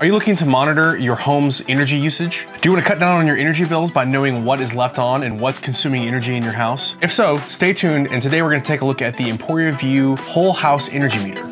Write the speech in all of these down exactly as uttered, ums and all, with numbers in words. Are you looking to monitor your home's energy usage? Do you want to cut down on your energy bills by knowing what is left on and what's consuming energy in your house? If so, stay tuned, and today we're going to take a look at the Emporia Vue Whole House Energy Meter.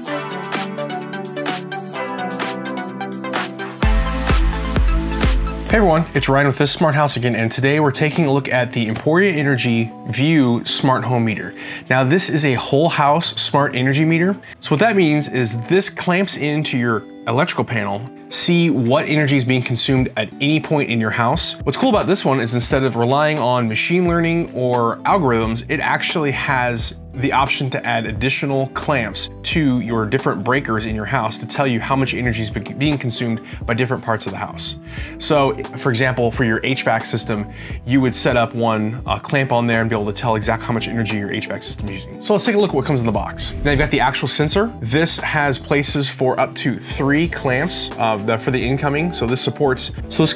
Hey everyone, it's Ryan with This Smart House again, and today we're taking a look at the Emporia Energy Vue Smart Home Meter. Now this is a whole house smart energy meter. So what that means is this clamps into your electrical panel, see what energy is being consumed at any point in your house. What's cool about this one is instead of relying on machine learning or algorithms, it actually has the option to add additional clamps to your different breakers in your house to tell you how much energy is being consumed by different parts of the house. So for example, for your H V A C system, you would set up one uh, clamp on there and be able to tell exactly how much energy your H V A C system is using. So let's take a look at what comes in the box. Now you've got the actual sensor. This has places for up to three clamps uh, the, for the incoming. So this supports, so this,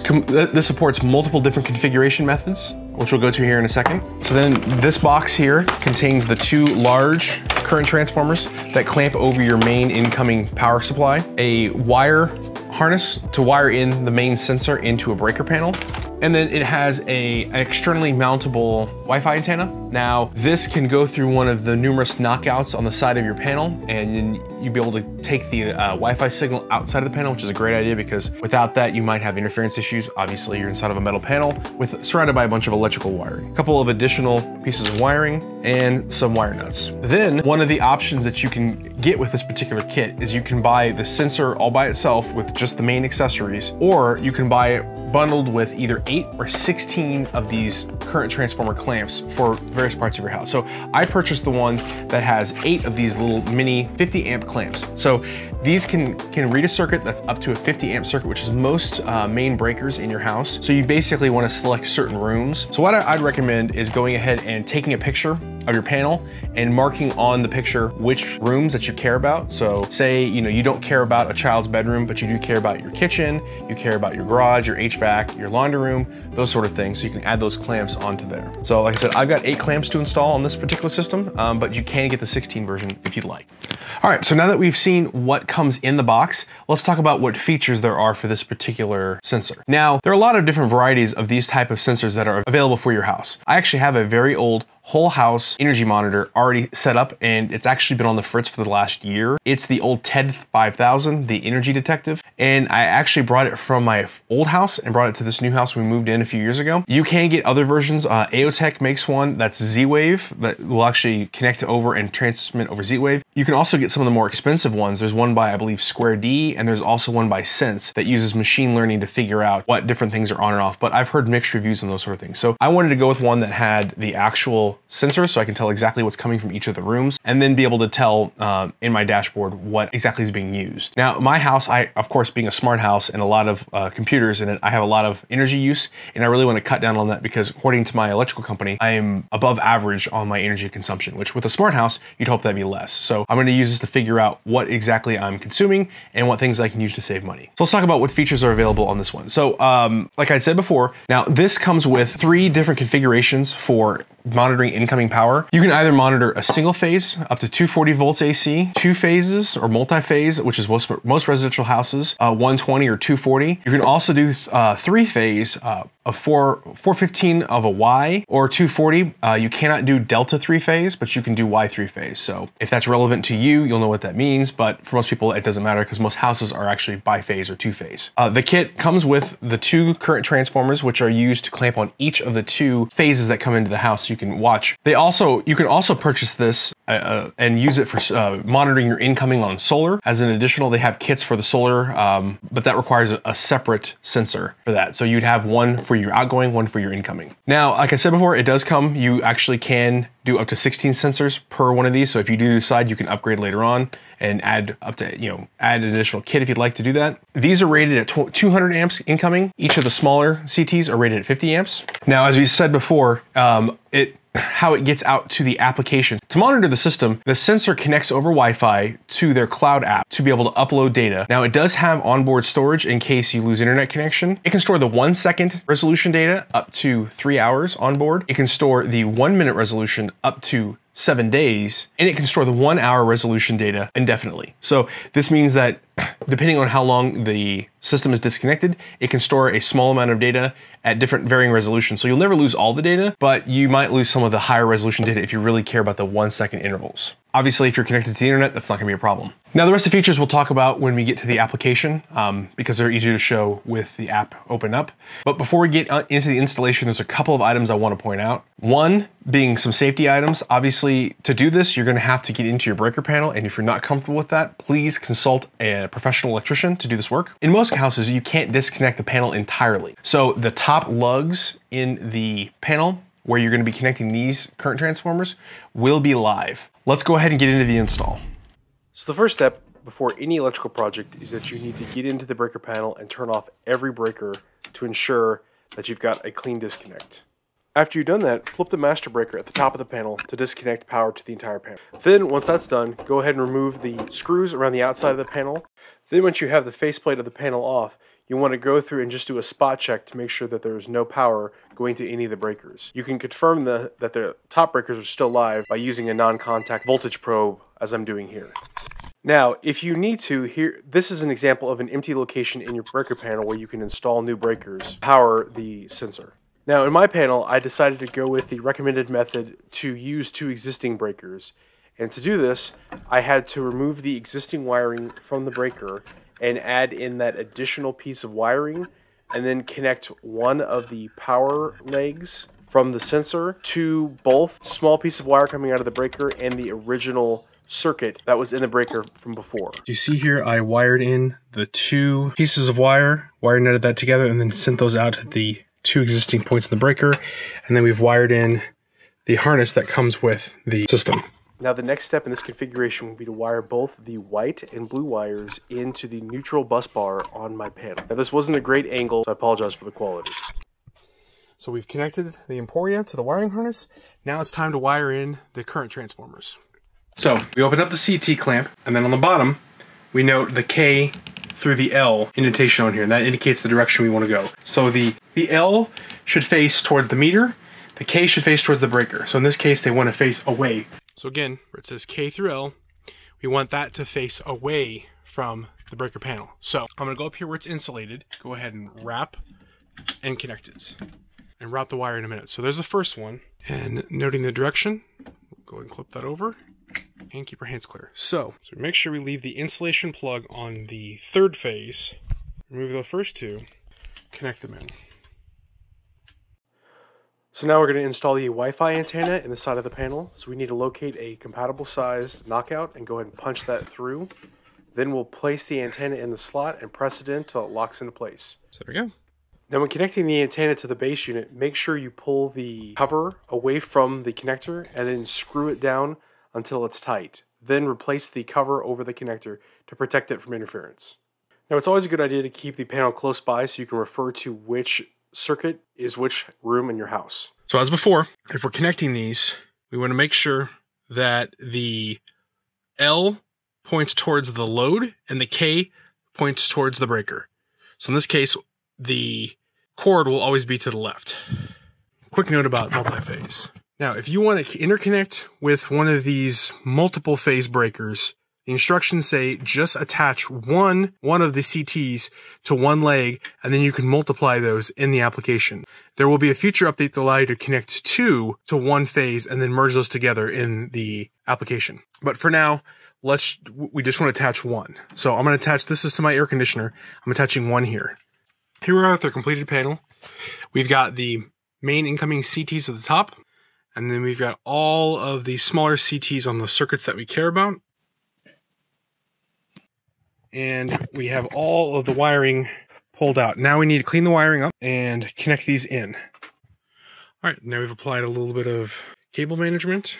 this supports multiple different configuration methods, which we'll go to here in a second. So then this box here contains the two large current transformers that clamp over your main incoming power supply, a wire harness to wire in the main sensor into a breaker panel. And then it has a externally mountable Wi-Fi antenna. Now, this can go through one of the numerous knockouts on the side of your panel, and then you'll be able to take the uh, Wi-Fi signal outside of the panel, which is a great idea because without that, you might have interference issues. Obviously, you're inside of a metal panel with surrounded by a bunch of electrical wiring. A couple of additional pieces of wiring and some wire nuts. Then, one of the options that you can get with this particular kit is you can buy the sensor all by itself with just the main accessories, or you can buy it bundled with either eight or sixteen of these current transformer clamps for various parts of your house. So I purchased the one that has eight of these little mini fifty amp clamps. So these can, can read a circuit that's up to a fifty amp circuit, which is most uh, main breakers in your house. So you basically want to select certain rooms. So what I'd recommend is going ahead and taking a picture of your panel and marking on the picture which rooms that you care about. So say, you know, you don't care about a child's bedroom, but you do care about your kitchen, you care about your garage, your H V A C, your laundry room, those sort of things. So you can add those clamps onto there. So like I said, I've got eight clamps to install on this particular system, um, but you can get the sixteen version if you'd like. All right, so now that we've seen what comes in the box, let's talk about what features there are for this particular sensor. Now, there are a lot of different varieties of these type of sensors that are available for your house. I actually have a very old whole house energy monitor already set up, and it's actually been on the fritz for the last year. It's the old TED five thousand, the energy detective, and I actually brought it from my old house and brought it to this new house we moved in a few years ago. You can get other versions. Uh, Aotech makes one that's Z-Wave that will actually connect over and transmit over Z-Wave. You can also get some of the more expensive ones. There's one by, I believe, Square D, and there's also one by Sense that uses machine learning to figure out what different things are on and off, but I've heard mixed reviews on those sort of things. So I wanted to go with one that had the actual sensor so I can tell exactly what's coming from each of the rooms and then be able to tell um, in my dashboard what exactly is being used. Now, my house, I of course, being a smart house and a lot of uh, computers in it, I have a lot of energy use, and I really want to cut down on that because according to my electrical company, I am above average on my energy consumption, which with a smart house, you'd hope that'd be less. So I'm going to use this to figure out what exactly I'm consuming and what things I can use to save money. So let's talk about what features are available on this one. So um, like I said before, now this comes with three different configurations for monitoring incoming power. You can either monitor a single phase up to two forty volts A C, two phases or multi-phase, which is most, most residential houses, uh, one twenty or two forty. You can also do uh, three phase uh, of four, four fifteen of a Y or two forty. Uh, you cannot do delta three phase, but you can do Y three phase. So if that's relevant to you, you'll know what that means. But for most people, it doesn't matter because most houses are actually bi-phase or two phase. Uh, the kit comes with the two current transformers, which are used to clamp on each of the two phases that come into the house. You can watch. They also, you can also purchase this uh, and use it for uh, monitoring your incoming on solar. As an additional, they have kits for the solar, um, but that requires a, a separate sensor for that. So you'd have one for your outgoing, one for your incoming. Now, like I said before, it does come, you actually can do up to sixteen sensors per one of these. So if you do decide, you can upgrade later on and add up to, you know, add an additional kit if you'd like to do that. These are rated at two hundred amps incoming. Each of the smaller C Ts are rated at fifty amps. Now, as we said before, um, it how it gets out to the application. To monitor the system, the sensor connects over Wi-Fi to their cloud app to be able to upload data. Now it does have onboard storage in case you lose internet connection. It can store the one second resolution data up to three hours onboard. It can store the one minute resolution up to seven days, and it can store the one hour resolution data indefinitely. So this means that depending on how long the system is disconnected, it can store a small amount of data at different varying resolutions. So you'll never lose all the data, but you might lose some of the higher resolution data if you really care about the one second intervals. Obviously, if you're connected to the internet, that's not gonna be a problem. Now, the rest of the features we'll talk about when we get to the application, um, because they're easier to show with the app open up. But before we get into the installation, there's a couple of items I wanna point out. One being some safety items. Obviously, to do this, you're gonna have to get into your breaker panel, and if you're not comfortable with that, please consult a A professional electrician to do this work. In most houses, you can't disconnect the panel entirely. So the top lugs in the panel where you're going to be connecting these current transformers will be live. Let's go ahead and get into the install. So the first step before any electrical project is that you need to get into the breaker panel and turn off every breaker to ensure that you've got a clean disconnect. After you've done that, flip the master breaker at the top of the panel to disconnect power to the entire panel. Then, once that's done, go ahead and remove the screws around the outside of the panel. Then once you have the faceplate of the panel off, you want to go through and just do a spot check to make sure that there is no power going to any of the breakers. You can confirm the, that the top breakers are still live by using a non-contact voltage probe, as I'm doing here. Now, if you need to, here, this is an example of an empty location in your breaker panel where you can install new breakers to power the sensor. Now in my panel, I decided to go with the recommended method to use two existing breakers. And to do this, I had to remove the existing wiring from the breaker and add in that additional piece of wiring, and then connect one of the power legs from the sensor to both small piece of wire coming out of the breaker and the original circuit that was in the breaker from before. You see here, I wired in the two pieces of wire, wire netted that together, and then sent those out to the two existing points in the breaker, and then we've wired in the harness that comes with the system. Now the next step in this configuration will be to wire both the white and blue wires into the neutral bus bar on my panel. Now this wasn't a great angle, so I apologize for the quality. So we've connected the Emporia to the wiring harness. Now it's time to wire in the current transformers. So we open up the C T clamp, and then on the bottom, we note the K through the L indentation on here, and that indicates the direction we want to go. So the, the L should face towards the meter, the K should face towards the breaker. So in this case, they want to face away. So again, where it says K through L, we want that to face away from the breaker panel. So I'm going to go up here where it's insulated, go ahead and wrap and connect it, and wrap the wire in a minute. So there's the first one, and noting the direction, we'll go and clip that over. And keep our hands clear. So, so make sure we leave the insulation plug on the third phase, remove the first two, connect them in. So now we're going to install the Wi-Fi antenna in the side of the panel. So we need to locate a compatible sized knockout and go ahead and punch that through. Then we'll place the antenna in the slot and press it in until it locks into place. So there we go. Now when connecting the antenna to the base unit, make sure you pull the cover away from the connector and then screw it down until it's tight. Then replace the cover over the connector to protect it from interference. Now it's always a good idea to keep the panel close by so you can refer to which circuit is which room in your house. So as before, if we're connecting these, we want to make sure that the L points towards the load and the K points towards the breaker. So in this case, the cord will always be to the left. Quick note about multi-phase. Now, if you want to interconnect with one of these multiple phase breakers, the instructions say just attach one, one of the C Ts to one leg, and then you can multiply those in the application. There will be a future update to allow you to connect two to one phase and then merge those together in the application. But for now, let's, we just want to attach one. So I'm going to attach, this is to my air conditioner. I'm attaching one here. Here we are with our completed panel. We've got the main incoming C Ts at the top. And then we've got all of the smaller C Ts on the circuits that we care about. And we have all of the wiring pulled out. Now we need to clean the wiring up and connect these in. All right, now we've applied a little bit of cable management.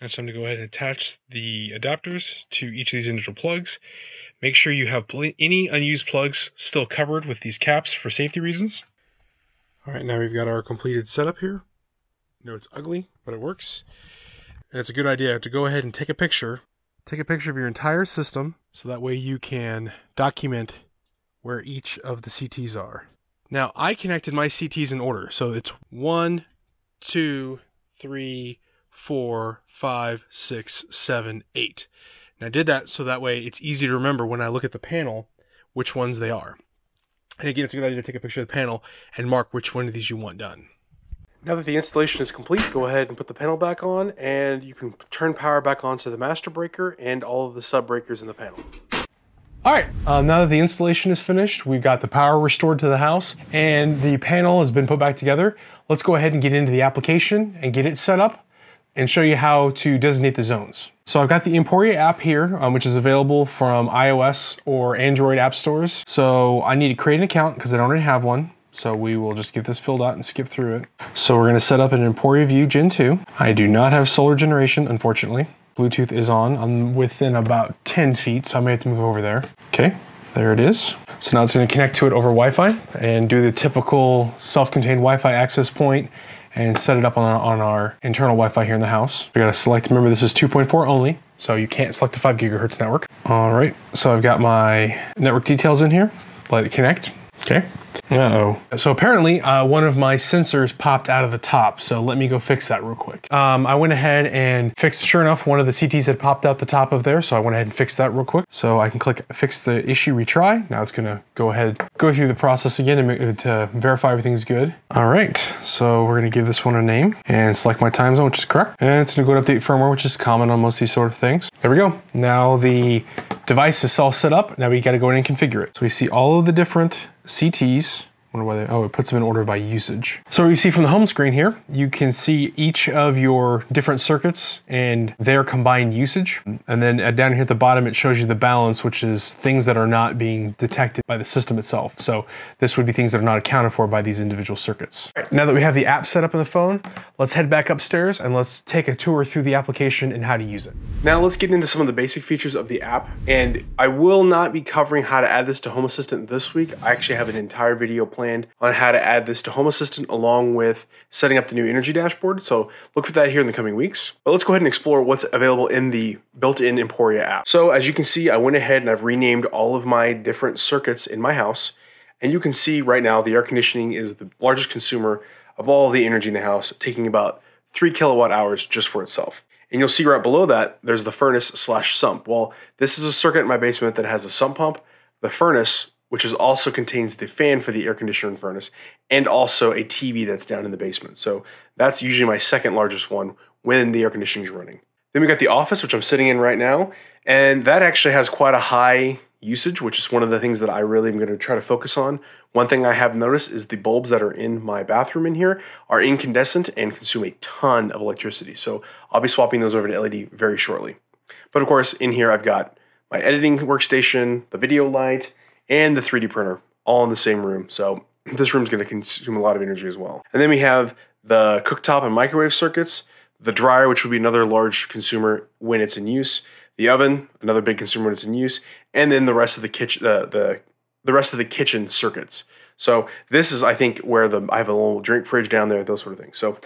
Now it's time to go ahead and attach the adapters to each of these individual plugs. Make sure you have any unused plugs still covered with these caps for safety reasons. All right, now we've got our completed setup here. No, it's ugly, but it works. And it's a good idea to go ahead and take a picture. Take a picture of your entire system, so that way you can document where each of the C Ts are. Now, I connected my C Ts in order. So it's one, two, three, four, five, six, seven, eight. And I did that so that way it's easy to remember when I look at the panel which ones they are. And again, it's a good idea to take a picture of the panel and mark which one of these you want done. Now that the installation is complete, go ahead and put the panel back on, and you can turn power back on to the master breaker and all of the sub breakers in the panel. All right, um, now that the installation is finished, we've got the power restored to the house and the panel has been put back together. Let's go ahead and get into the application and get it set up and show you how to designate the zones. So I've got the Emporia app here, um, which is available from iOS or Android app stores. So I need to create an account because I don't already have one. So we will just get this filled out and skip through it. So we're gonna set up an Emporia Vue Gen two. I do not have solar generation, unfortunately. Bluetooth is on. I'm within about ten feet, so I may have to move over there. Okay, there it is. So now it's gonna connect to it over Wi-Fi and do the typical self-contained Wi-Fi access point and set it up on our, on our internal Wi-Fi here in the house. We gotta select, remember this is two point four only, so you can't select the five gigahertz network. All right, so I've got my network details in here. Let it connect. Okay. Uh-oh. So apparently uh, one of my sensors popped out of the top, so let me go fix that real quick. Um, I went ahead and fixed, sure enough, one of the C Ts had popped out the top of there, so I went ahead and fixed that real quick. So I can click fix the issue, retry. Now it's gonna go ahead, go through the process again and to verify everything's good. All right, so we're gonna give this one a name and select my time zone, which is correct. And it's gonna go to update firmware, which is common on most of these sort of things. There we go. Now the device is all set up. Now we gotta go in and configure it. So we see all of the different C Ts. Wonder why they, oh, it puts them in order by usage. So you see from the home screen here, you can see each of your different circuits and their combined usage. And then down here at the bottom, it shows you the balance, which is things that are not being detected by the system itself. So this would be things that are not accounted for by these individual circuits. All right, now that we have the app set up on the phone, let's head back upstairs and let's take a tour through the application and how to use it. Now let's get into some of the basic features of the app. And I will not be covering how to add this to Home Assistant this week. I actually have an entire video planned planned on how to add this to Home Assistant along with setting up the new energy dashboard. So look for that here in the coming weeks. But let's go ahead and explore what's available in the built-in Emporia app. So as you can see, I went ahead and I've renamed all of my different circuits in my house. And you can see right now the air conditioning is the largest consumer of all the energy in the house, taking about three kilowatt hours just for itself. And you'll see right below that, there's the furnace slash sump. Well, this is a circuit in my basement that has a sump pump, the furnace, which is also contains the fan for the air conditioner and furnace, and also a T V that's down in the basement. So that's usually my second largest one when the air conditioning is running. Then we got the office, which I'm sitting in right now, and that actually has quite a high usage, which is one of the things that I really am gonna try to focus on. One thing I have noticed is the bulbs that are in my bathroom in here are incandescent and consume a ton of electricity. So I'll be swapping those over to L E D very shortly. But of course, in here I've got my editing workstation, the video light, and the three D printer all in the same room. So this room's gonna consume a lot of energy as well. And then we have the cooktop and microwave circuits, the dryer, which would be another large consumer when it's in use, the oven, another big consumer when it's in use, and then the rest of the kitchen, the, the, the rest of the kitchen circuits. So this is, I think, where the, I have a little drink fridge down there, those sort of things. So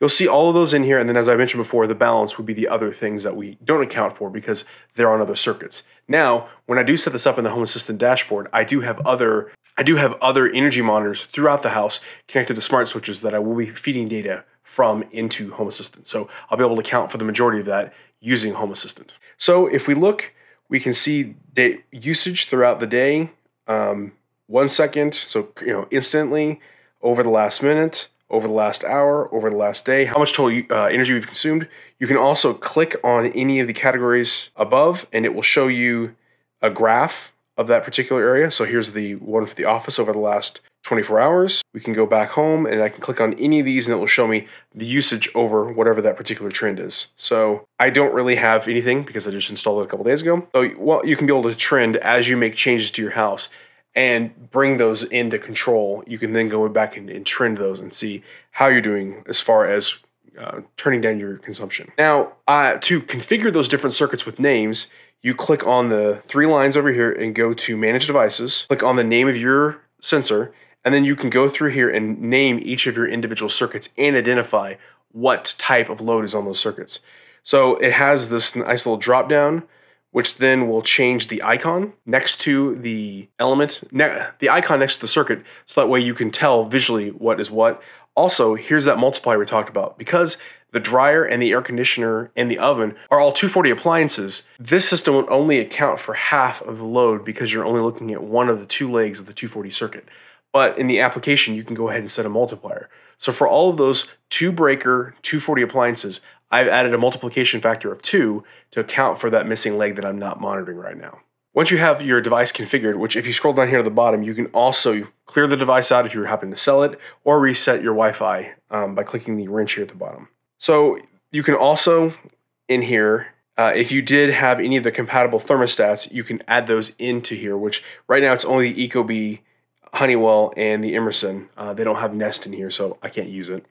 you'll see all of those in here. And then as I mentioned before, the balance would be the other things that we don't account for because they're on other circuits. Now, when I do set this up in the Home Assistant dashboard, I do have other I do have other energy monitors throughout the house connected to smart switches that I will be feeding data from into Home Assistant. So I'll be able to account for the majority of that using Home Assistant. So if we look, we can see day usage throughout the day, um, one second, so you know instantly, over the last minute, over the last hour, over the last day, how much total uh, energy we've consumed. You can also click on any of the categories above and it will show you a graph of that particular area. So here's the one for the office over the last twenty-four hours. We can go back home and I can click on any of these and it will show me the usage over whatever that particular trend is. So I don't really have anything because I just installed it a couple days ago. So well, you can be able to trend as you make changes to your house and bring those into control. You can then go back and, and trend those and see how you're doing as far as uh, turning down your consumption. Now, uh, to configure those different circuits with names, you click on the three lines over here and go to Manage Devices, click on the name of your sensor, and then you can go through here and name each of your individual circuits and identify what type of load is on those circuits. So it has this nice little drop down, which then will change the icon next to the element, the icon next to the circuit, so that way you can tell visually what is what. Also, here's that multiplier we talked about. Because the dryer and the air conditioner and the oven are all two forty appliances, this system would only account for half of the load because you're only looking at one of the two legs of the two forty circuit. But in the application, you can go ahead and set a multiplier. So for all of those two breaker, two forty appliances, I've added a multiplication factor of two to account for that missing leg that I'm not monitoring right now. Once you have your device configured, which if you scroll down here to the bottom, you can also clear the device out if you happen to sell it, or reset your Wi-Fi um, by clicking the wrench here at the bottom. So you can also, in here, uh, if you did have any of the compatible thermostats, you can add those into here, which right now it's only the Ecobee, Honeywell, and the Emerson. Uh, they don't have Nest in here, so I can't use it.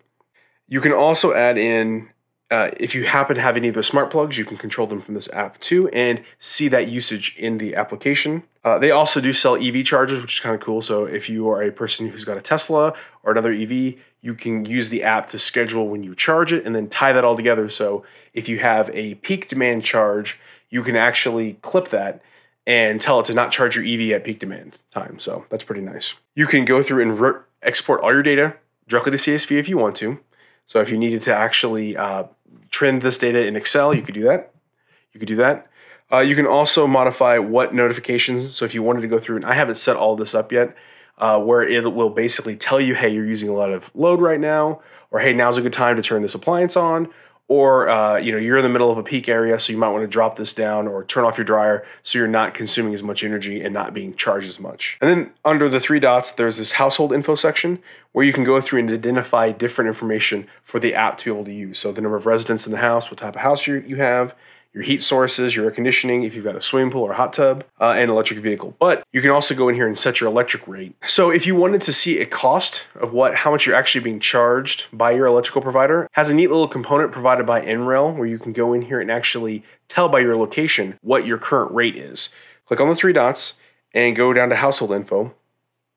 You can also add in Uh, if you happen to have any of the smart plugs, you can control them from this app too and see that usage in the application. Uh, they also do sell E V chargers, which is kind of cool. So if you are a person who's got a Tesla or another E V, you can use the app to schedule when you charge it and then tie that all together. So if you have a peak demand charge, you can actually clip that and tell it to not charge your E V at peak demand time. So that's pretty nice. You can go through and export all your data directly to C S V if you want to. So if you needed to actually uh, trend this data in Excel, you could do that. You could do that. Uh, you can also modify what notifications. So if you wanted to go through, and I haven't set all this up yet, uh, where it will basically tell you, hey, you're using a lot of load right now, or hey, now's a good time to turn this appliance on, or uh, you know, you're in the middle of a peak area, so you might want to drop this down or turn off your dryer so you're not consuming as much energy and not being charged as much. And then under the three dots, there's this household info section where you can go through and identify different information for the app to be able to use. So the number of residents in the house, what type of house you have, your heat sources, your air conditioning, if you've got a swimming pool or a hot tub, uh, and electric vehicle. But you can also go in here and set your electric rate. So if you wanted to see a cost of what, how much you're actually being charged by your electrical provider, it has a neat little component provided by N R E L where you can go in here and actually tell by your location what your current rate is. Click on the three dots and go down to household info,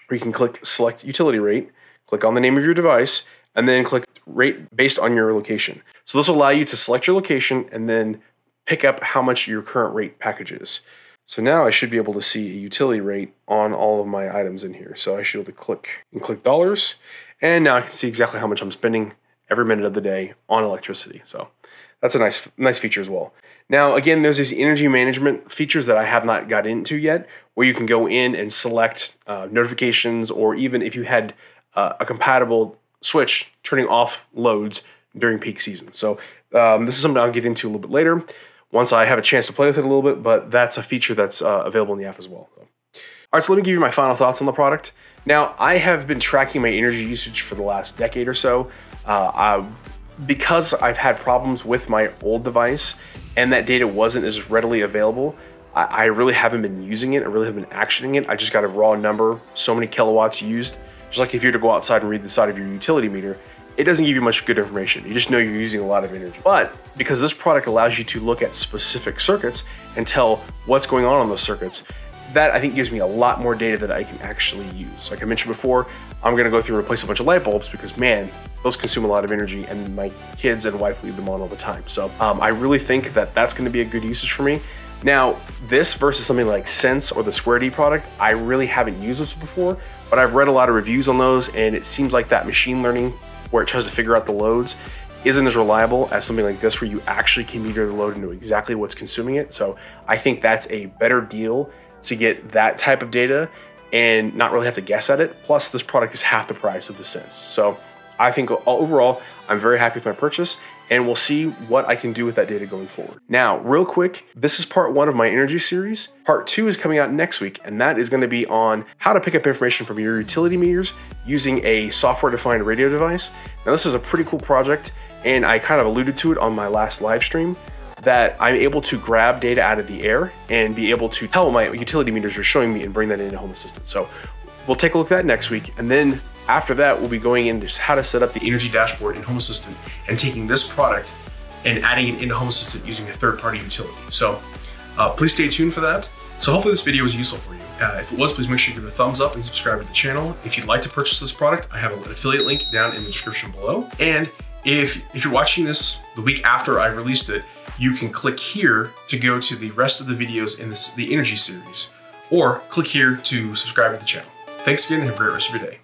where you can click select utility rate, click on the name of your device, and then click rate based on your location. So this will allow you to select your location and then pick up how much your current rate package is. So now I should be able to see a utility rate on all of my items in here. So I should be able to click and click dollars. And now I can see exactly how much I'm spending every minute of the day on electricity. So that's a nice, nice feature as well. Now, again, there's these energy management features that I have not got into yet, where you can go in and select uh, notifications, or even if you had uh, a compatible switch, turning off loads during peak season. So um, this is something I'll get into a little bit later, once I have a chance to play with it a little bit, but that's a feature that's uh, available in the app as well. So. All right, so let me give you my final thoughts on the product. Now, I have been tracking my energy usage for the last decade or so. Uh, I, because I've had problems with my old device and that data wasn't as readily available, I, I really haven't been using it. I really haven't been actioning it. I just got a raw number, so many kilowatts used. Just like if you were to go outside and read the side of your utility meter, it doesn't give you much good information. You just know you're using a lot of energy. But because this product allows you to look at specific circuits and tell what's going on on those circuits, that I think gives me a lot more data that I can actually use. Like I mentioned before, I'm gonna go through and replace a bunch of light bulbs because man, those consume a lot of energy and my kids and wife leave them on all the time. So um, I really think that that's gonna be a good usage for me. Now, this versus something like Sense or the Square D product, I really haven't used this before, but I've read a lot of reviews on those and it seems like that machine learning where it tries to figure out the loads isn't as reliable as something like this where you actually can meter the load and know exactly what's consuming it. So I think that's a better deal to get that type of data and not really have to guess at it. Plus this product is half the price of the Sense. So I think overall, I'm very happy with my purchase and we'll see what I can do with that data going forward. Now, real quick, this is part one of my energy series. Part two is coming out next week, and that is gonna be on how to pick up information from your utility meters using a software-defined radio device. Now, this is a pretty cool project, and I kind of alluded to it on my last live stream, that I'm able to grab data out of the air and be able to tell what my utility meters are showing me and bring that into Home Assistant. So we'll take a look at that next week, and then after that, we'll be going into how to set up the energy dashboard in Home Assistant and taking this product and adding it into Home Assistant using a third-party utility. So uh, please stay tuned for that. So hopefully this video was useful for you. Uh, if it was, please make sure you give it a thumbs up and subscribe to the channel. If you'd like to purchase this product, I have an affiliate link down in the description below. And if, if you're watching this the week after I released it, you can click here to go to the rest of the videos in this, the energy series, or click here to subscribe to the channel. Thanks again and have a great rest of your day.